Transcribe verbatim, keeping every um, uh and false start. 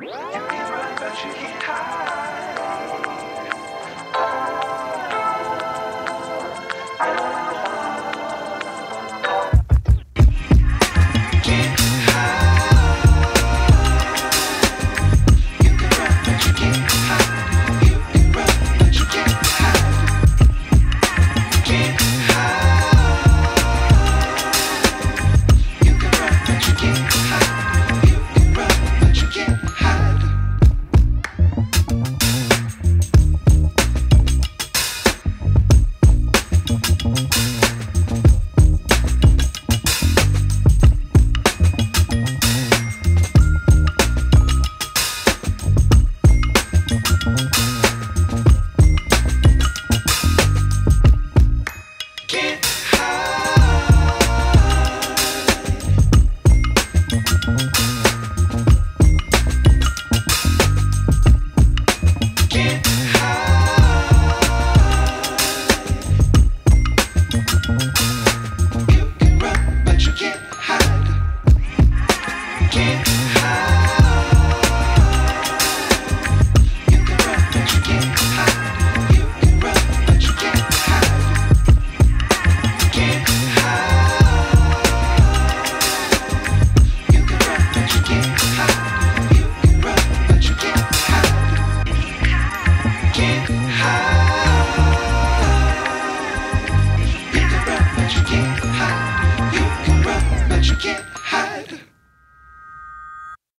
Can't hide.